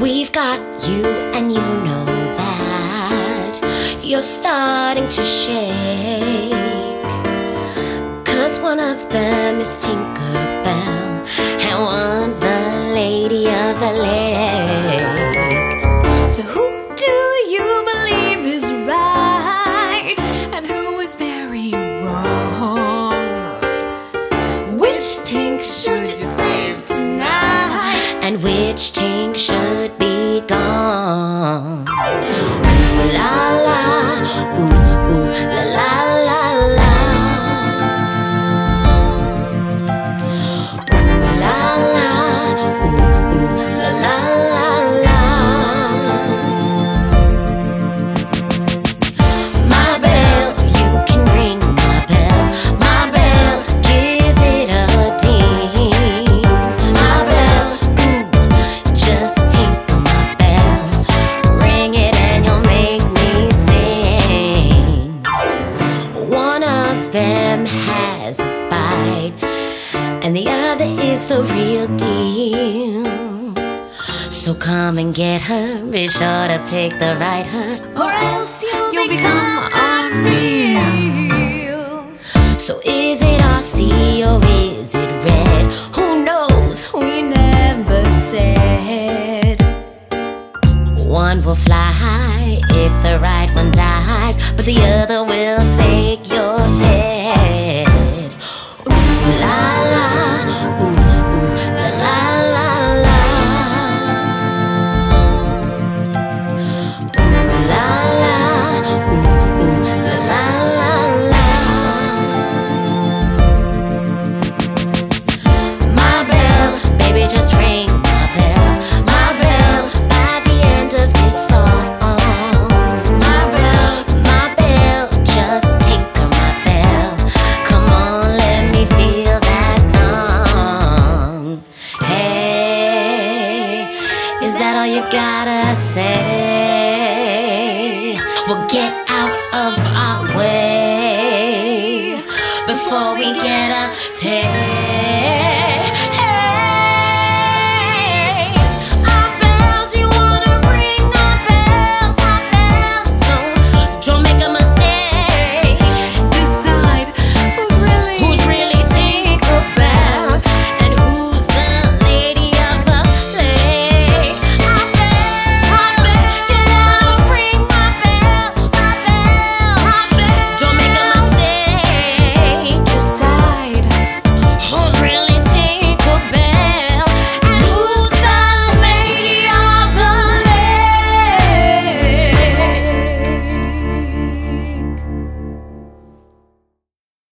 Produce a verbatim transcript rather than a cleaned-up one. We've got you, and you know that. You're starting to shake, 'cause one of them is Tinker Bell, and one's the lady of the lake. So who do you believe is right, and who is very wrong? Which Tink should you save tonight, and which Tink should be gone? Ooh la la, ooh ooh la la la la. Ooh la la, ooh ooh la la la la. My bell, you can ring my bell. My bell, give it a ding. My bell, just tinker my bell, ring it and you'll make me sing. One of them has a bite, and the other is the real deal. So come and get her, be sure to pick the right her, or else you'll, you'll become unreal. So is it R C or is it red? Who knows? We never said. One will fly high if the right one dies, but the other will take your head. Ooh la la, ooh ooh la la la la. Ooh la la, ooh ooh la la la la. My bell, baby, just ring my bell. My bell, by the end of this song. My bell, my bell, just tinker my bell. Come on, let me feel that tongue. Hey, is that all you gotta say? Well, get out of our way before we get a taste.